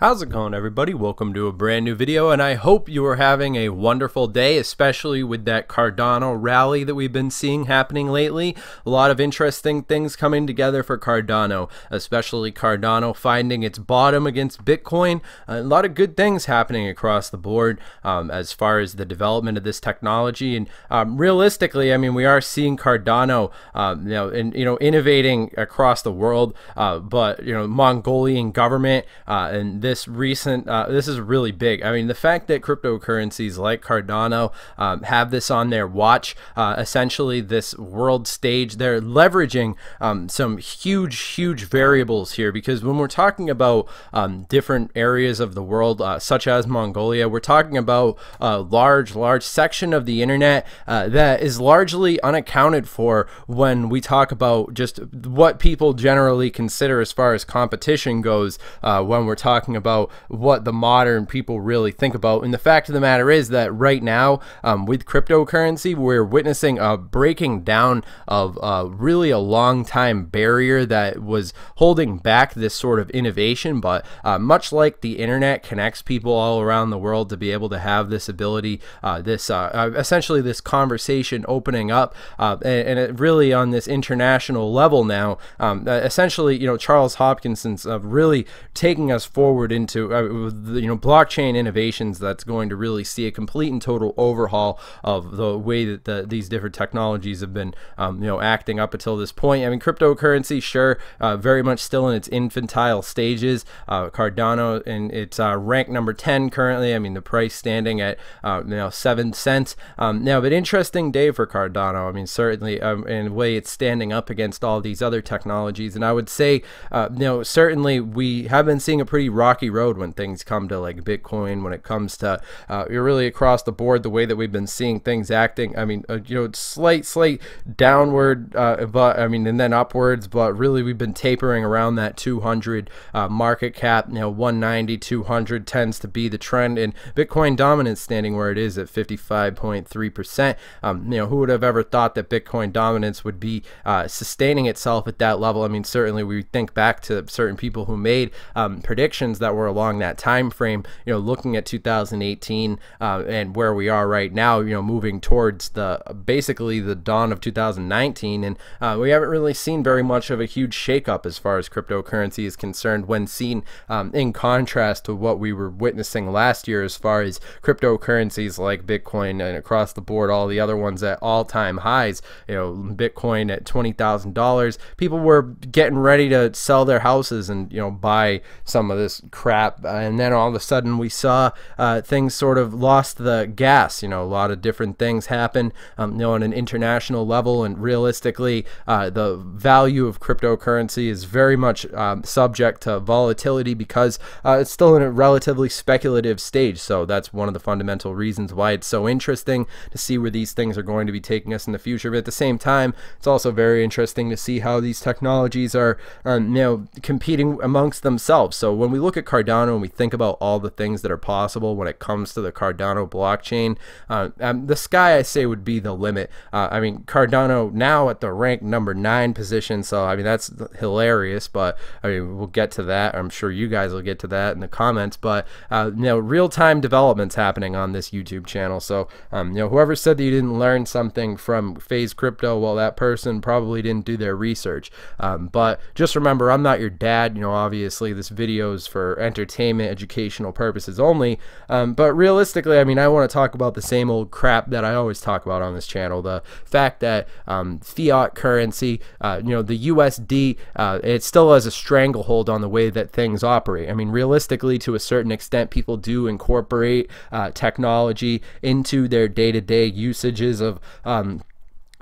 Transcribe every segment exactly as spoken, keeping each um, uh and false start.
How's it going, everybody? Welcome to a brand new video, and I hope you are having a wonderful day, especially with that Cardano rally that we've been seeing happening lately. A lot of interesting things coming together for Cardano, especially Cardano finding its bottom against Bitcoin. A lot of good things happening across the board um, as far as the development of this technology. And um, realistically, I mean, we are seeing Cardano, um, you know, in, you know, innovating across the world. Uh, but you know, Mongolian government uh, and this This recent, uh, this is really big. I mean, the fact that cryptocurrencies like Cardano um, have this on their watch, uh, essentially this world stage, they're leveraging um, some huge, huge variables here, because when we're talking about um, different areas of the world, uh, such as Mongolia, we're talking about a large, large section of the internet uh, that is largely unaccounted for when we talk about just what people generally consider as far as competition goes uh, when we're talking about about what the modern people really think about. And the fact of the matter is that right now um, with cryptocurrency, we're witnessing a breaking down of uh, really a long time barrier that was holding back this sort of innovation. But uh, much like the internet connects people all around the world to be able to have this ability, uh, this uh, essentially this conversation opening up, uh, and, and it really on this international level now, um, essentially, you know, Charles Hopkinson's uh, really taking us forward into uh, you know, blockchain innovations that's going to really see a complete and total overhaul of the way that the, these different technologies have been um, you know, acting up until this point. I mean, cryptocurrency, sure, uh, very much still in its infantile stages. Uh, Cardano, and it's uh, ranked number ten currently. I mean, the price standing at uh, you know, seven cents um, now. But interesting day for Cardano. I mean, certainly um, in a way it's standing up against all these other technologies, and I would say uh, you know, certainly we have been seeing a pretty rocky road when things come to like Bitcoin, when it comes to uh, you're really across the board the way that we've been seeing things acting. I mean, uh, you know, slight slight downward, uh, but I mean, and then upwards, but really we've been tapering around that two hundred uh, market cap. You know, one ninety, two hundred tends to be the trend, and Bitcoin dominance standing where it is at fifty-five point three percent. Um, you know, who would have ever thought that Bitcoin dominance would be uh, sustaining itself at that level? I mean, certainly we think back to certain people who made um, predictions that that were along that time frame, you know, looking at two thousand eighteen uh, and where we are right now, you know, moving towards the basically the dawn of two thousand nineteen, and uh, we haven't really seen very much of a huge shakeup as far as cryptocurrency is concerned when seen um, in contrast to what we were witnessing last year as far as cryptocurrencies like Bitcoin and across the board all the other ones at all-time highs. You know, Bitcoin at twenty thousand dollars, people were getting ready to sell their houses and, you know, buy some of this crap, and then all of a sudden we saw uh, things sort of lost the gas. You know, a lot of different things happen, um, you know, on an international level, and realistically uh, the value of cryptocurrency is very much um, subject to volatility because uh, it's still in a relatively speculative stage. So that's one of the fundamental reasons why it's so interesting to see where these things are going to be taking us in the future. But at the same time, it's also very interesting to see how these technologies are um, you know, competing amongst themselves. So when we look at Cardano and we think about all the things that are possible when it comes to the Cardano blockchain, uh, um, the sky, I say, would be the limit. uh, I mean, Cardano now at the rank number nine position, so I mean, that's hilarious, but I mean, we'll get to that. I'm sure you guys will get to that in the comments, but uh, you know, real-time developments happening on this YouTube channel. So um, you know, whoever said that you didn't learn something from FaZe Crypto, well, that person probably didn't do their research. Um, but just remember, I'm not your dad. You know, obviously this video is for entertainment, educational purposes only, um, but realistically, I mean, I want to talk about the same old crap that I always talk about on this channel. The fact that um, fiat currency, uh, you know, the U S D, uh, it still has a stranglehold on the way that things operate. I mean, realistically, to a certain extent, people do incorporate uh, technology into their day-to-day usages of um,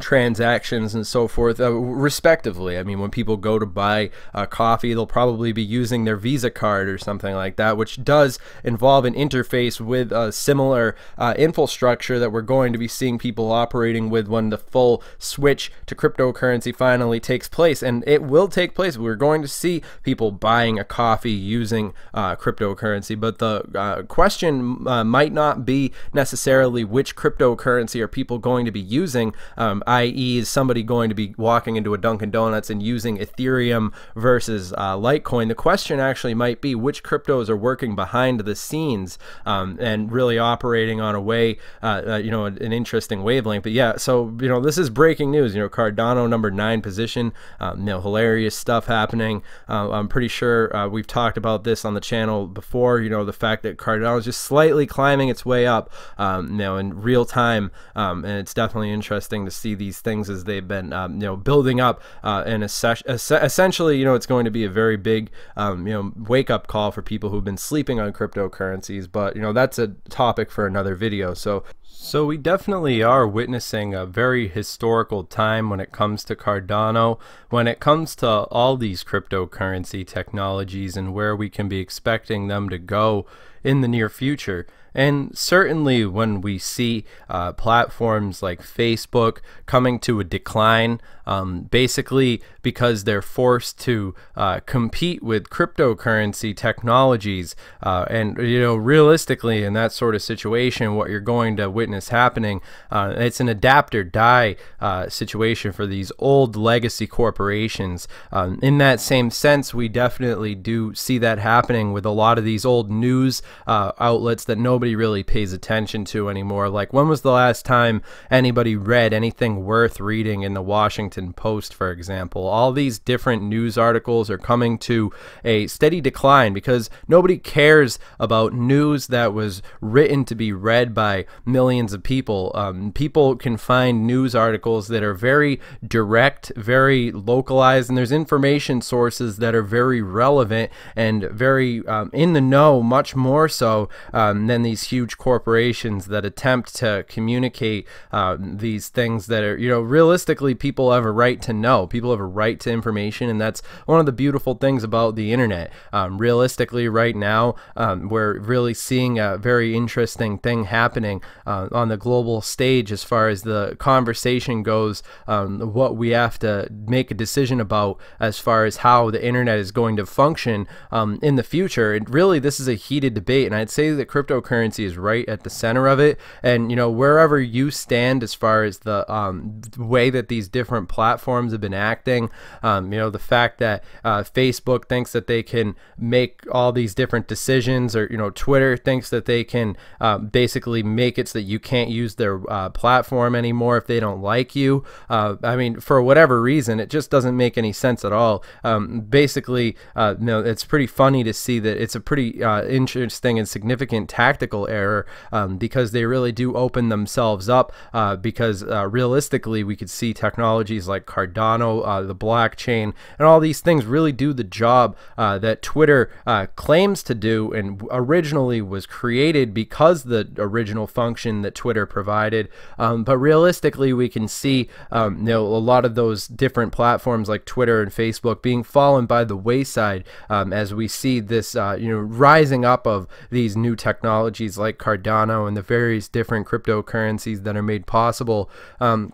transactions and so forth, uh, respectively. I mean, when people go to buy a uh, coffee, they'll probably be using their Visa card or something like that, which does involve an interface with a similar uh, infrastructure that we're going to be seeing people operating with when the full switch to cryptocurrency finally takes place. And it will take place. We're going to see people buying a coffee using uh, cryptocurrency. But the uh, question uh, might not be necessarily which cryptocurrency are people going to be using. Um, um, that is, is somebody going to be walking into a Dunkin' Donuts and using Ethereum versus uh, Litecoin? The question actually might be which cryptos are working behind the scenes um, and really operating on a way, uh, uh, you know, an, an interesting wavelength. But yeah, so, you know, this is breaking news. You know, Cardano number nine position, um, you know, hilarious stuff happening. Uh, I'm pretty sure uh, we've talked about this on the channel before, you know, the fact that Cardano is just slightly climbing its way up, um, you know, in real time. Um, and it's definitely interesting to see these things as they've been, um, you know, building up. Uh, and essentially, you know, it's going to be a very big, um, you know, wake up call for people who've been sleeping on cryptocurrencies. But, you know, that's a topic for another video. So, So we definitely are witnessing a very historical time when it comes to Cardano, when it comes to all these cryptocurrency technologies and where we can be expecting them to go in the near future. And certainly when we see uh, platforms like Facebook coming to a decline, um, basically because they're forced to uh, compete with cryptocurrency technologies, uh, and, you know, realistically in that sort of situation, what you're going to witness happening, uh, it's an adapt or die uh, situation for these old legacy corporations. Um, in that same sense, we definitely do see that happening with a lot of these old news uh, outlets that no nobody really pays attention to anymore. Like, when was the last time anybody read anything worth reading in the Washington Post, for example? All these different news articles are coming to a steady decline because nobody cares about news that was written to be read by millions of people. Um, people can find news articles that are very direct, very localized, and there's information sources that are very relevant and very um, in the know, much more so um, than the these huge corporations that attempt to communicate uh, these things that are, you know, realistically, people have a right to know. People have a right to information, and that's one of the beautiful things about the internet. Um, realistically, right now, um, we're really seeing a very interesting thing happening uh, on the global stage as far as the conversation goes, um, what we have to make a decision about as far as how the internet is going to function um, in the future. And really, this is a heated debate, and I'd say that cryptocurrency is right at the center of it. And, you know, wherever you stand as far as the um, way that these different platforms have been acting, um, you know, the fact that uh, Facebook thinks that they can make all these different decisions, or, you know, Twitter thinks that they can uh, basically make it so that you can't use their uh, platform anymore if they don't like you. Uh, I mean, for whatever reason, it just doesn't make any sense at all. Um, basically, uh, you know, it's pretty funny to see that it's a pretty uh, interesting and significant tactical error, um, because they really do open themselves up, uh, because uh, realistically we could see technologies like Cardano, uh, the blockchain, and all these things really do the job uh, that Twitter uh, claims to do and originally was created because the original function that Twitter provided. Um, but realistically we can see um, you know, a lot of those different platforms like Twitter and Facebook being fallen by the wayside um, as we see this uh, you know, rising up of these new technologies like Cardano and the various different cryptocurrencies that are made possible um,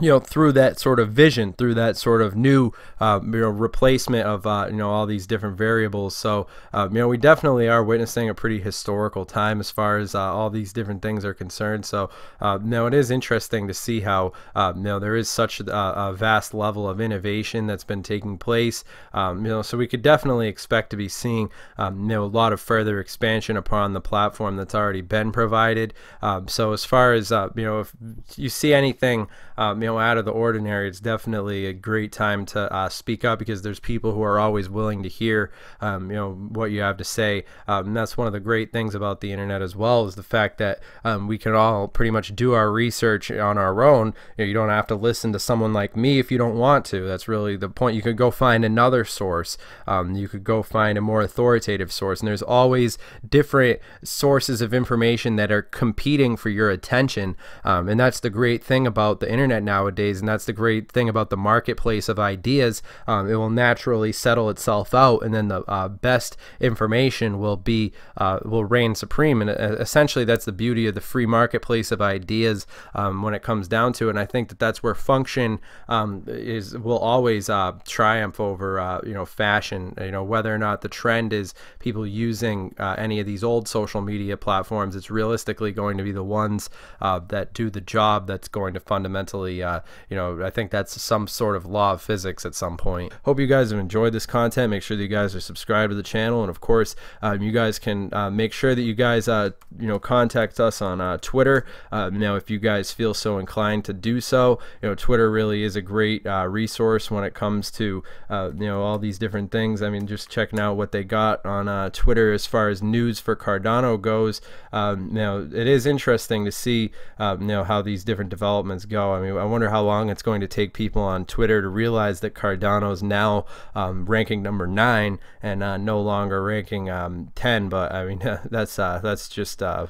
you know, through that sort of vision, through that sort of new, uh, you know, replacement of, uh, you know, all these different variables. So, uh, you know, we definitely are witnessing a pretty historical time as far as uh, all these different things are concerned. So, uh, you know, it is interesting to see how, uh, you know, there is such a, a vast level of innovation that's been taking place. Um, you know, so we could definitely expect to be seeing, um, you know, a lot of further expansion upon the platform that's already been provided. Um, so as far as, uh, you know, if you see anything, um, you know, out of the ordinary, it's definitely a great time to uh, speak up, because there's people who are always willing to hear, um, you know, what you have to say. Um, and that's one of the great things about the internet as well, is the fact that um, we can all pretty much do our research on our own. You know, you don't have to listen to someone like me if you don't want to. That's really the point. You could go find another source. Um, you could go find a more authoritative source, and there's always different sources of information that are competing for your attention. Um, and that's the great thing about the internet now nowadays, and that's the great thing about the marketplace of ideas. Um, it will naturally settle itself out, and then the uh, best information will be uh, will reign supreme. And uh, essentially, that's the beauty of the free marketplace of ideas um, when it comes down to it. And I think that that's where function um, is will always uh, triumph over uh, you know, fashion. You know, whether or not the trend is people using uh, any of these old social media platforms, it's realistically going to be the ones uh, that do the job that's going to fundamentally fundamentally, uh, you know, I think that's some sort of law of physics at some point. Hope you guys have enjoyed this content. Make sure that you guys are subscribed to the channel, and of course, um, you guys can uh, make sure that you guys, uh, you know, contact us on uh, Twitter. Uh, now, if you guys feel so inclined to do so, you know, Twitter really is a great uh, resource when it comes to uh, you know, all these different things. I mean, just checking out what they got on uh, Twitter as far as news for Cardano goes. Um, now, it is interesting to see uh, you know, how these different developments go. I mean, I wonder how long it's going to take people on Twitter to realize that Cardano is now um, ranking number nine and uh, no longer ranking um, ten. But I mean, that's uh, that's just uh,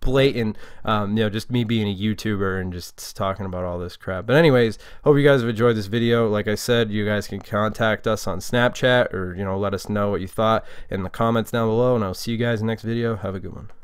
blatant. Um, you know, just me being a YouTuber and just talking about all this crap. But anyways, hope you guys have enjoyed this video. Like I said, you guys can contact us on Snapchat, or you know, let us know what you thought in the comments down below. And I'll see you guys in the next video. Have a good one.